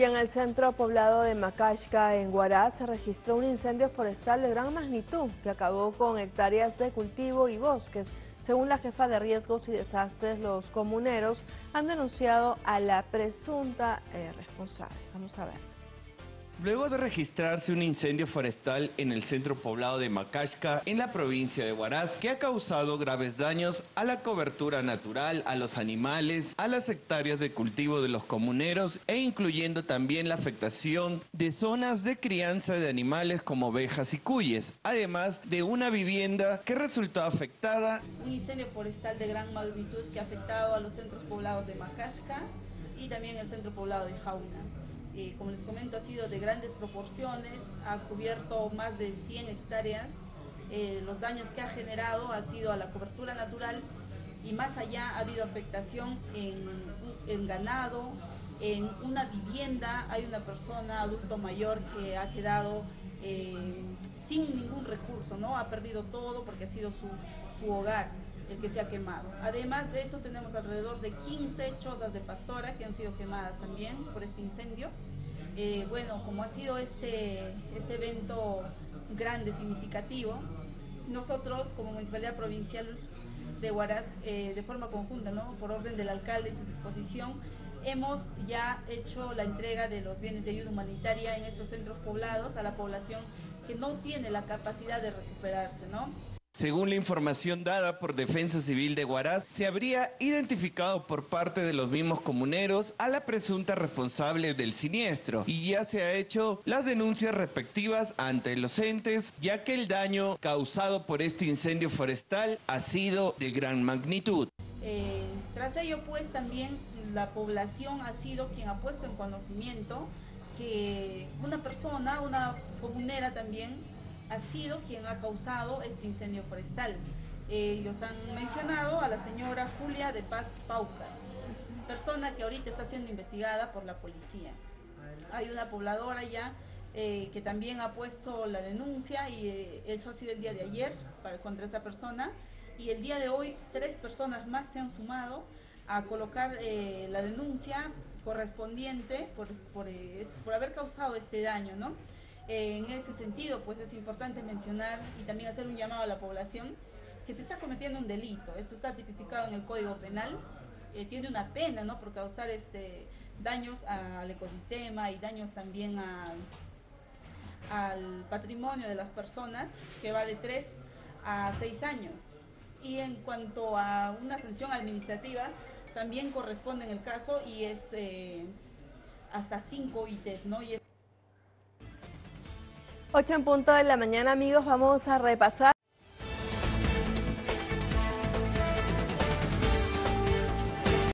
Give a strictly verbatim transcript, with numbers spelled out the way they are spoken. En el centro poblado de Macashca, en Huaraz, se registró un incendio forestal de gran magnitud que acabó con hectáreas de cultivo y bosques. Según la jefa de riesgos y desastres, los comuneros han denunciado a la presunta eh, responsable. Vamos a ver. Luego de registrarse un incendio forestal en el centro poblado de Macashca, en la provincia de Huaraz, que ha causado graves daños a la cobertura natural, a los animales, a las hectáreas de cultivo de los comuneros e incluyendo también la afectación de zonas de crianza de animales como ovejas y cuyes, además de una vivienda que resultó afectada. Un incendio forestal de gran magnitud que ha afectado a los centros poblados de Macashca y también el centro poblado de Jauna. Eh, como les comento, ha sido de grandes proporciones, ha cubierto más de cien hectáreas. Eh, los daños que ha generado ha sido a la cobertura natural y más allá ha habido afectación en, en ganado, en una vivienda. Hay una persona, adulto mayor, que ha quedado eh, sin ningún recurso, ¿no? Ha perdido todo porque ha sido su, su hogar el que se ha quemado. Además de eso, tenemos alrededor de quince chozas de pastora que han sido quemadas también por este incendio. Eh, bueno, como ha sido este, este evento grande, significativo, nosotros como Municipalidad Provincial de Huaraz, eh, de forma conjunta, ¿no?, por orden del alcalde y su disposición, hemos ya hecho la entrega de los bienes de ayuda humanitaria en estos centros poblados a la población que no tiene la capacidad de recuperarse, ¿no? Según la información dada por Defensa Civil de Huaraz, se habría identificado por parte de los mismos comuneros a la presunta responsable del siniestro y ya se ha hecho las denuncias respectivas ante los entes, ya que el daño causado por este incendio forestal ha sido de gran magnitud. Eh, tras ello, pues, también la población ha sido quien ha puesto en conocimiento que una persona, una comunera también, ha sido quien ha causado este incendio forestal. Ellos han mencionado a la señora Julia de Paz Pauca, persona que ahorita está siendo investigada por la policía. Hay una pobladora ya eh, que también ha puesto la denuncia y eh, eso ha sido el día de ayer para, contra esa persona, y el día de hoy tres personas más se han sumado a colocar eh, la denuncia correspondiente por, por, eh, por haber causado este daño, ¿no? En ese sentido, pues es importante mencionar y también hacer un llamado a la población que se está cometiendo un delito. Esto está tipificado en el Código Penal, eh, tiene una pena, ¿no?, por causar este, daños al ecosistema y daños también a, al patrimonio de las personas, que va de tres a seis años. Y en cuanto a una sanción administrativa, también corresponde en el caso y es eh, hasta cinco U I Tes, ¿no? Y es ocho en punto de la mañana, amigos, vamos a repasar.